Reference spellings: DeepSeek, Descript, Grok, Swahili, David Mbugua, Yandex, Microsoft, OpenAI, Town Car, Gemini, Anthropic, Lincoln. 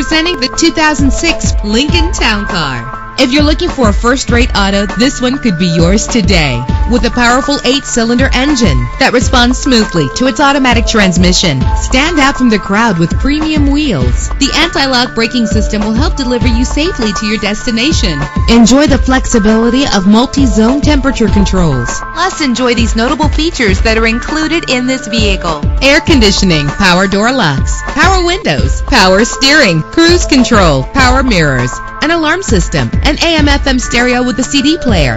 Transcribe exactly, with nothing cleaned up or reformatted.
Presenting the two thousand six Lincoln Town Car. If you're looking for a first-rate auto, this one could be yours today. With a powerful eight-cylinder engine that responds smoothly to its automatic transmission. Stand out from the crowd with premium wheels. The anti-lock braking system will help deliver you safely to your destination. Enjoy the flexibility of multi-zone temperature controls. Plus, enjoy these notable features that are included in this vehicle. Air conditioning, power door locks, power windows, power steering, cruise control, power mirrors, an alarm system, an A M F M stereo with a C D player,